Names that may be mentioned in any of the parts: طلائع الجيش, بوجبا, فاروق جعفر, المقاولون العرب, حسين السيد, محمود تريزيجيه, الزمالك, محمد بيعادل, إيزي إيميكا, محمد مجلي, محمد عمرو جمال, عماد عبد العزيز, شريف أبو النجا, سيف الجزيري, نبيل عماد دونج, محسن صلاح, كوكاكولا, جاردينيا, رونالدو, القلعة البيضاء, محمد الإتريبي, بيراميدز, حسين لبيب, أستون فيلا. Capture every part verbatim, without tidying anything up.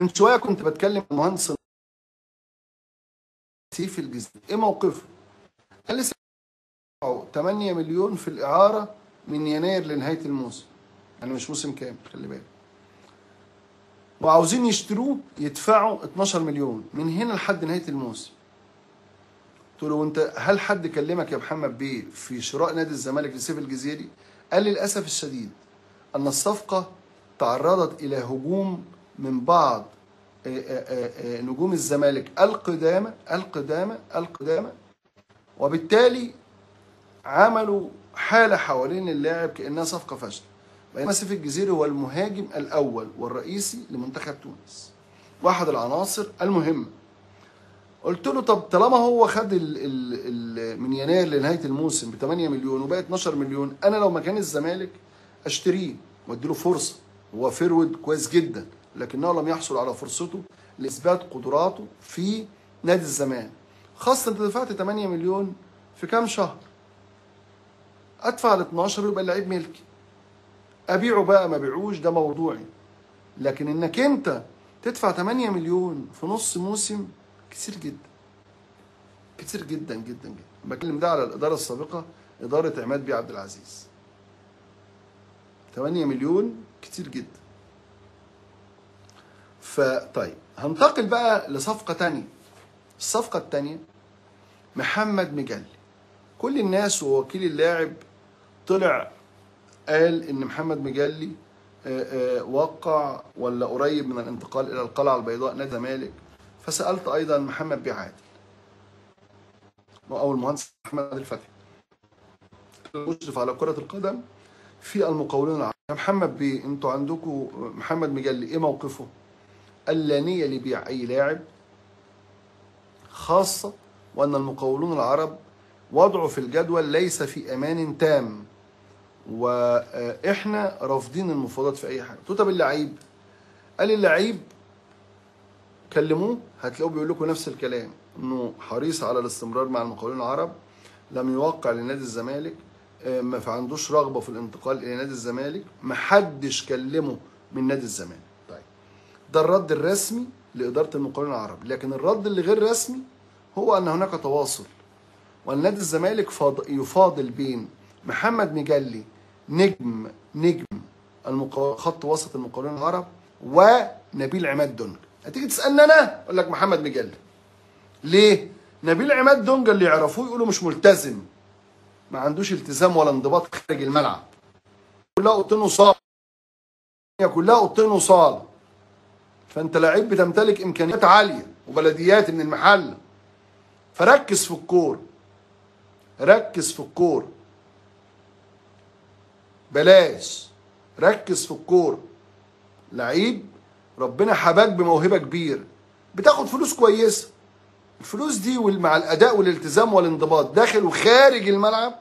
من شويه كنت بتكلم المهندس سيف الجزيري، ايه موقفه؟ قال لي ثمانية مليون في الاعاره من يناير لنهايه الموسم، يعني مش موسم كامل خلي بالك. وعاوزين يشتروه يدفعوا اتناشر مليون من هنا لحد نهايه الموسم. قلت له وانت هل حد كلمك يا محمد بيه في شراء نادي الزمالك لسيف الجزيري؟ قال لي للاسف الشديد ان الصفقه تعرضت الى هجوم من بعض نجوم الزمالك القدامى القدامى القدامى وبالتالي عملوا حاله حوالين اللاعب كانها صفقه فاشله. بينما سيف الجزيري هو المهاجم الاول والرئيسي لمنتخب تونس، واحد العناصر المهمه. قلت له طب طالما هو خد ال ال من يناير لنهايه الموسم ب ثمانية مليون وبقى اتناشر مليون، انا لو مكان الزمالك اشتريه واديله فرصه. هو فيرود كويس جدا لكنه لم يحصل على فرصته لاثبات قدراته في نادي الزمالك، خاصه انت دفعت ثمانية مليون في كام شهر. ادفع ال اتناشر ويبقى اللعيب ملكي. ابيعه بقى ما بيعوش ده موضوعي، لكن انك انت تدفع ثمانية مليون في نص موسم كتير جدا. كتير جدا جدا جدا. بكلم ده على الاداره السابقه اداره عماد بيه عبد العزيز. ثمانية مليون كتير جدا. فطيب هنتقل بقى لصفقه ثانيه. الصفقه الثانيه محمد مجلي. كل الناس ووكيل اللاعب طلع قال ان محمد مجلي وقع ولا قريب من الانتقال الى القلعه البيضاء نادي الزمالك. فسالت ايضا محمد بيعادل او المهندس احمد الفتحي المشرف على كره القدم في المقاولون العرب، يا محمد بيه انتوا عندكم محمد مجلي ايه موقفه؟ قال لا نيه لبيع اي لاعب، خاصه وان المقاولون العرب وضعه في الجدول ليس في امان تام، واحنا رافضين المفاوضات في اي حاجه. قلت له طب اللعيب؟ قال اللعيب كلموه هتلاقوه بيقول لكم نفس الكلام، انه حريص على الاستمرار مع المقاولون العرب، لم يوقع لنادي الزمالك، ما عندوش رغبه في الانتقال الى نادي الزمالك، ما حدش كلمه من نادي الزمالك. طيب ده الرد الرسمي لاداره المقاولون العرب، لكن الرد اللي غير رسمي هو ان هناك تواصل، وان نادي الزمالك يفاضل بين محمد مجلي نجم نجم خط وسط المقاولين العرب ونبيل عماد دونج. هتيجي تسالني انا اقول لك محمد مجلي. ليه؟ نبيل عماد دونج اللي يعرفوه يقولوا مش ملتزم، ما عندوش التزام ولا انضباط خارج الملعب، كلها قطن وصاله، كلها قطن وصاله. فانت لعيب بتمتلك امكانيات عاليه وبلديات من المحله، فركز في الكوره، ركز في الكوره، بلاش ركز في الكوره. لعيب ربنا حباك بموهبه كبيره، بتاخد فلوس كويسه، الفلوس دي مع الاداء والالتزام والانضباط داخل وخارج الملعب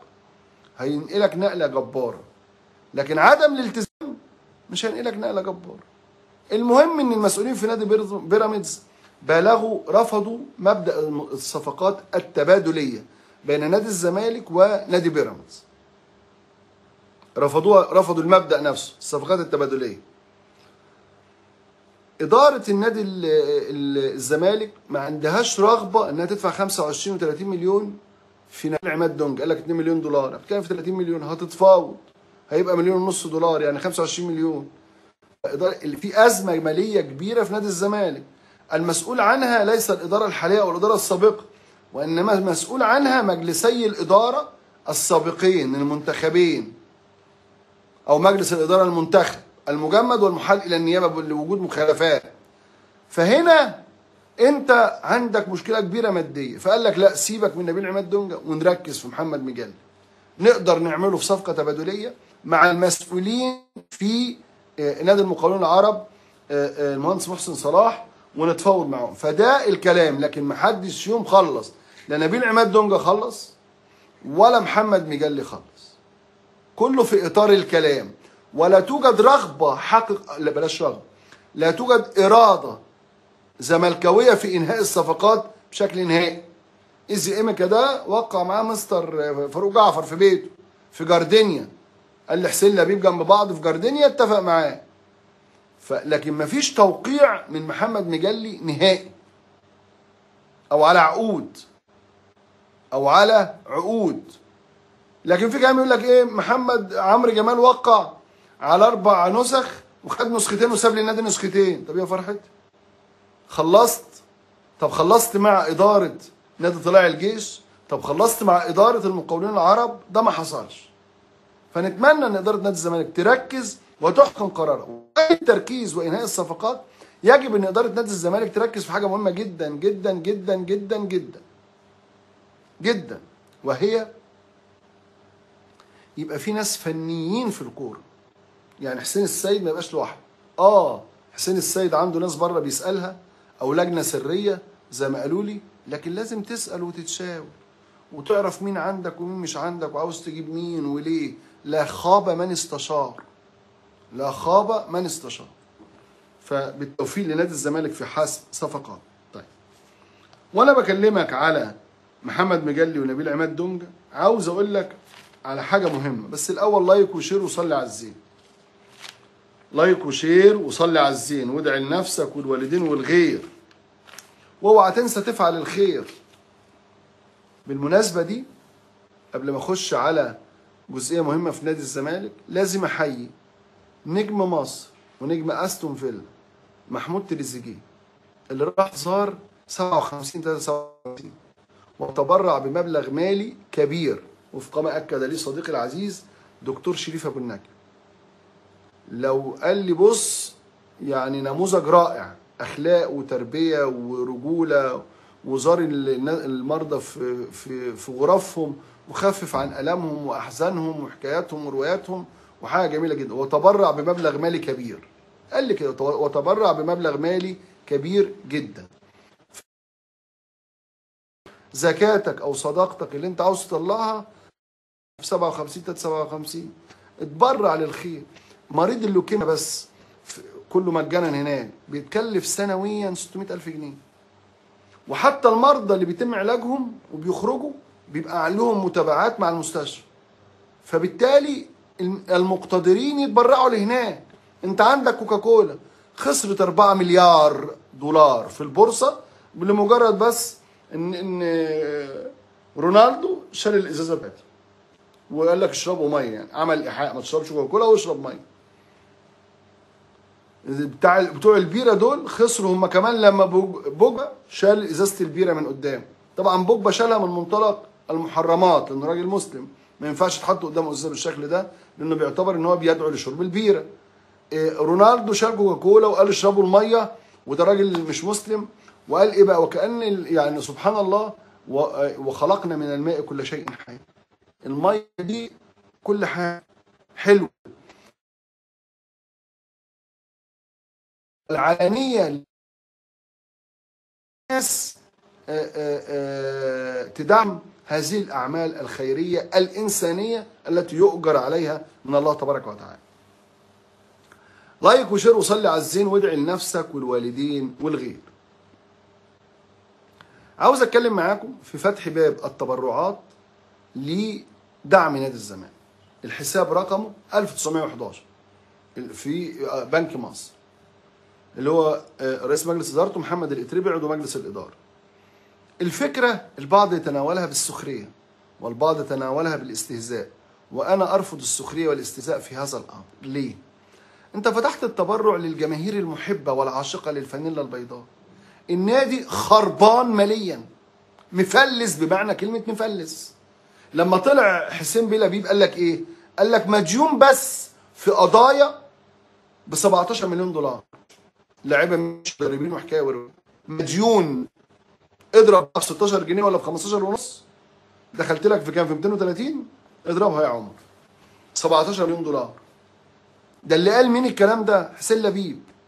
هينقلك نقله جباره، لكن عدم الالتزام مش هينقلك نقله جباره. المهم ان المسؤولين في نادي بيراميدز بالغوا، رفضوا مبدا الصفقات التبادليه بين نادي الزمالك ونادي بيراميدز، رفضوها، رفضوا المبدا نفسه، الصفقات التبادليه. إدارة النادي الزمالك ما عندهاش رغبة إنها تدفع خمسة وعشرين وثلاثين مليون في نبيل عماد دونج، قال لك اتنين مليون دولار، بتتكلم في ثلاثين مليون، هتتفاوض هيبقى مليون ونص دولار يعني خمسة وعشرين مليون. في أزمة مالية كبيرة في نادي الزمالك، المسؤول عنها ليس الإدارة الحالية أو الإدارة السابقة، وإنما المسؤول عنها مجلسي الإدارة السابقين المنتخبين، أو مجلس الإدارة المنتخب المجمد والمحال الى النيابه لوجود مخالفات. فهنا انت عندك مشكله كبيره ماديه، فقال لك لا سيبك من نبيل عماد دونجا ونركز في محمد مجلي. نقدر نعمله في صفقه تبادليه مع المسؤولين في نادي المقاولون العرب المهندس محسن صلاح ونتفاوض معهم، فده الكلام. لكن ما حدش يوم خلص، لا نبيل عماد دونجا خلص ولا محمد مجلي خلص، كله في اطار الكلام، ولا توجد رغبة حقق لا بلاش رغبة، لا توجد إرادة زملكاوية في إنهاء الصفقات بشكل نهائي. إيزي إيميكا ده وقع معاه مستر فاروق جعفر في بيته في جاردينيا، قال لحسين لبيب جنب بعض في جاردينيا، اتفق معاه. لكن مفيش توقيع من محمد مجلي نهائي، او على عقود او على عقود. لكن في كلام يقول لك ايه، محمد عمرو جمال وقع على اربع نسخ وخد نسختين وساب للنادي نسختين. طب يا فرحت خلصت؟ طب خلصت مع اداره نادي طلائع الجيش؟ طب خلصت مع اداره المقاولين العرب؟ ده ما حصلش. فنتمنى ان اداره نادي الزمالك تركز وتحكم قرارها. التركيز وانهاء الصفقات، يجب ان اداره نادي الزمالك تركز في حاجه مهمه جدا جدا جدا جدا جدا جدا، وهي يبقى في ناس فنيين في الكوره. يعني حسين السيد ما يبقاش لوحده. اه حسين السيد عنده ناس بره بيسالها او لجنه سريه زي ما قالوا لي، لكن لازم تسال وتتشاور وتعرف مين عندك ومين مش عندك وعاوز تجيب مين وليه. لا خاب من استشار، لا خاب من استشار. فبالتوفيق لنادي الزمالك في حسم صفقات. طيب وانا بكلمك على محمد مجلي ونبيل عماد دونج، عاوز اقول لك على حاجه مهمه، بس الاول لايك وشير وصلي على الزين. لايك وشير وصلي على الزين، وادعي لنفسك والوالدين والغير، واوعى تنسى تفعل الخير. بالمناسبه دي قبل ما اخش على جزئيه مهمه في نادي الزمالك، لازم احيي نجم مصر ونجم أستون فيلا محمود تريزيجيه اللي راح زار سبعة وخمسين ثلاثة وسبعين وتبرع بمبلغ مالي كبير، وفق ما اكد لي صديقي العزيز دكتور شريف أبو النجا. لو قال لي بص يعني نموذج رائع، اخلاق وتربيه ورجوله، وزار المرضى في في في غرفهم وخفف عن آلامهم واحزانهم وحكاياتهم ورواياتهم، وحاجه جميله جدا، وتبرع بمبلغ مالي كبير. قال لي كده، وتبرع بمبلغ مالي كبير جدا. زكاتك او صداقتك اللي انت عاوز تطلعها في سبعة وخمسين تلاتة وسبعين اتبرع للخير. مريض اللوكيميا بس كله مجانا هناك بيتكلف سنويا ستمية ألف جنيه، وحتى المرضى اللي بيتم علاجهم وبيخرجوا بيبقى عليهم متابعات مع المستشفى، فبالتالي المقتدرين يتبرعوا لهناك. انت عندك كوكاكولا خسرت أربعة مليار دولار في البورصه لمجرد بس ان ان رونالدو شال الازازه بتاعته وقال لك اشربوا ميه، يعني عمل ايحاء ما تشربش كوكاكولا واشرب ميه. بتاع بتوع البيره دول خسروا هم كمان لما بوجبا شال ازازه البيره من قدامه. طبعا بوجبا شالها من منطلق المحرمات لانه راجل مسلم، ما ينفعش تحط قدامه ازازه بالشكل ده لانه بيعتبر ان هو بيدعو لشرب البيره. إيه رونالدو شال كوكا كولا وقال اشربوا الميه، وده راجل مش مسلم، وقال ايه بقى، وكأن يعني سبحان الله، وخلقنا من الماء كل شيء حي. الميه دي كل حاجه حلوه. العلانيه الناس تدعم هذه الأعمال الخيرية الإنسانية التي يؤجر عليها من الله تبارك وتعالى. لايك وشير وصلي على الزين، وادعي لنفسك والوالدين والغير. عاوز أتكلم معاكم في فتح باب التبرعات لدعم نادي الزمالك. الحساب رقمه ألف وتسعمية وحداشر في بنك مصر، اللي هو رئيس مجلس إدارته محمد الإتريبي عضو مجلس الإدارة. الفكرة البعض يتناولها بالسخرية والبعض يتناولها بالاستهزاء، وأنا أرفض السخرية والاستهزاء في هذا الأمر. ليه؟ أنت فتحت التبرع للجماهير المحبة والعاشقة للفانيلا البيضاء. النادي خربان ماليا، مفلس بمعنى كلمة مفلس. لما طلع حسين لبيب قال لك إيه؟ قال لك مديون بس في قضايا ب سبعتاشر مليون دولار، لاعيبة مش مدربين وحكاية ورواية. مديون اضرب ب ستاشر جنيه ولا ب خمستاشر ونص، دخلت لك في كام، في ميتين وتلاتين، اضربها يا عمر سبعتاشر مليون دولار. ده اللي قال مين الكلام ده؟ حسين لبيب.